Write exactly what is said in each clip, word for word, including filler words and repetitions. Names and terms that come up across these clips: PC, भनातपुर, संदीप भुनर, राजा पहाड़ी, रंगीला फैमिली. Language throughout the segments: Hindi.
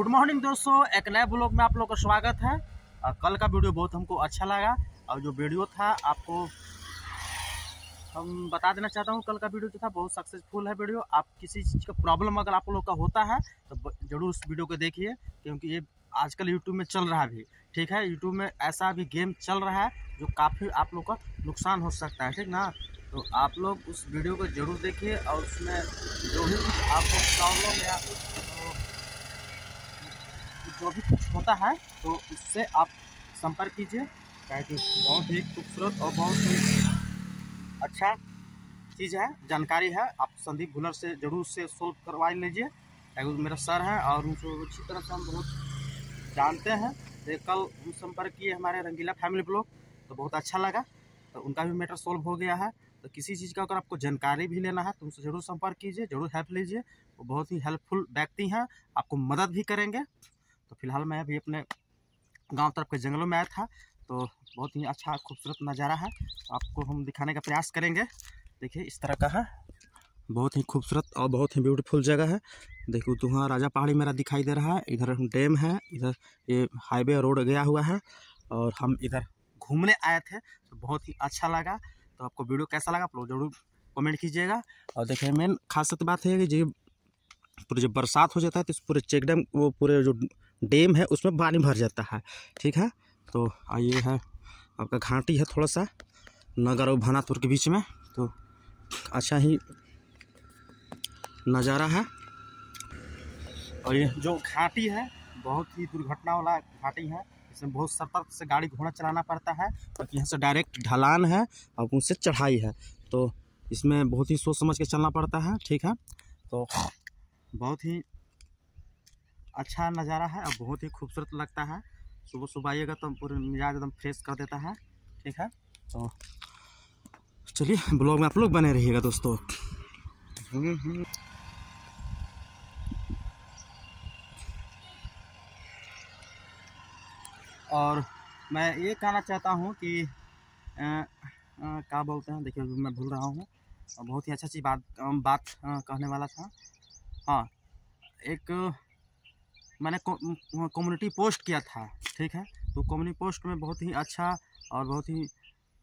गुड मॉर्निंग दोस्तों, एक नए ब्लॉग में आप लोगों का स्वागत है। और कल का वीडियो बहुत हमको अच्छा लगा और जो वीडियो था आपको हम बता देना चाहता हूँ, कल का वीडियो जो था बहुत सक्सेसफुल है वीडियो। आप किसी चीज़ का प्रॉब्लम अगर आप लोगों का होता है तो ज़रूर उस वीडियो को देखिए, क्योंकि ये आजकल यूट्यूब में चल रहा है भी, ठीक है। यूट्यूब में ऐसा भी गेम चल रहा है जो काफ़ी आप लोग का नुकसान हो सकता है, ठीक ना। तो आप लोग उस वीडियो को ज़रूर देखिए और उसमें जो भी आपको प्रॉब्लम या जो भी कुछ होता है तो उससे आप संपर्क कीजिए। ताकि बहुत ही खूबसूरत और बहुत ही अच्छा चीज़ है, जानकारी है। आप संदीप भुनर से ज़रूर से सॉल्व करवा लीजिए, ताकि मेरा सर है और उनको अच्छी तरह से हम बहुत जानते हैं। तो कल हम संपर्क किए हमारे रंगीला फैमिली ब्लॉग, तो बहुत अच्छा लगा, तो उनका भी मैटर सॉल्व हो गया है। तो किसी चीज़ का अगर आपको जानकारी भी लेना है तो उनसे ज़रूर संपर्क कीजिए, ज़रूर हेल्प लीजिए। वो बहुत ही हेल्पफुल व्यक्ति हैं, आपको मदद भी करेंगे। तो फिलहाल मैं अभी अपने गांव तरफ के जंगलों में आया था, तो बहुत ही अच्छा खूबसूरत नज़ारा है, आपको हम दिखाने का प्रयास करेंगे। देखिए इस तरह का है, बहुत ही खूबसूरत और बहुत ही ब्यूटीफुल जगह है। देखो तो वहाँ राजा पहाड़ी मेरा दिखाई दे रहा है, इधर डैम है, इधर ये हाईवे रोड गया हुआ है और हम इधर घूमने आए थे, तो बहुत ही अच्छा लगा। तो आपको वीडियो कैसा लगा आप लोग जरूर कमेंट कीजिएगा। और देखिए मेन खासियत बात है कि जी पूरे जब बरसात हो जाता है तो पूरे चेक डैम वो पूरे जो डैम है उसमें पानी भर जाता है, ठीक है। तो ये है आपका घाटी है थोड़ा सा नगर और भनातपुर के बीच में, तो अच्छा ही नज़ारा है। और ये जो घाटी है बहुत ही दुर्घटना वाला घाटी है, इसमें बहुत सतर्क से गाड़ी घोड़ा चलाना पड़ता है, क्योंकि यहाँ से डायरेक्ट ढलान है और उनसे चढ़ाई है, तो इसमें बहुत ही सोच समझ के चलना पड़ता है, ठीक है। तो बहुत ही अच्छा नज़ारा है और बहुत ही खूबसूरत लगता है। सुबह सुबह आइएगा तो पूरा मिजाज एकदम फ्रेश कर देता है, ठीक है। तो चलिए ब्लॉग में आप लोग बने रहिएगा दोस्तों। और मैं ये कहना चाहता हूँ कि क्या बोलते हैं, देखिए मैं भूल रहा हूँ, बहुत ही अच्छा चीज़ बात बात कहने वाला था। हाँ, एक मैंने कम्युनिटी पोस्ट किया था, ठीक है। तो कम्युनिटी पोस्ट में बहुत ही अच्छा और बहुत ही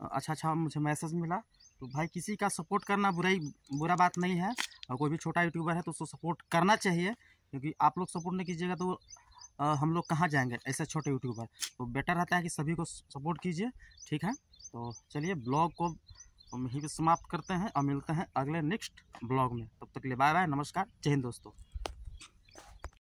अच्छा अच्छा मुझे मैसेज मिला। तो भाई किसी का सपोर्ट करना बुराई बुरा बात नहीं है, और कोई भी छोटा यूट्यूबर है तो उसको सपोर्ट करना चाहिए, क्योंकि आप लोग सपोर्ट नहीं कीजिएगा तो आ, हम लोग कहाँ जाएंगे ऐसे छोटे यूट्यूबर। तो बेटर रहता है कि सभी को सपोर्ट कीजिए, ठीक है। तो चलिए ब्लॉग को हम यहीं पे समाप्त करते हैं और मिलते हैं अगले नेक्स्ट ब्लॉग में। तब तक के लिए बाय बाय, नमस्कार, जय हिंद दोस्तों।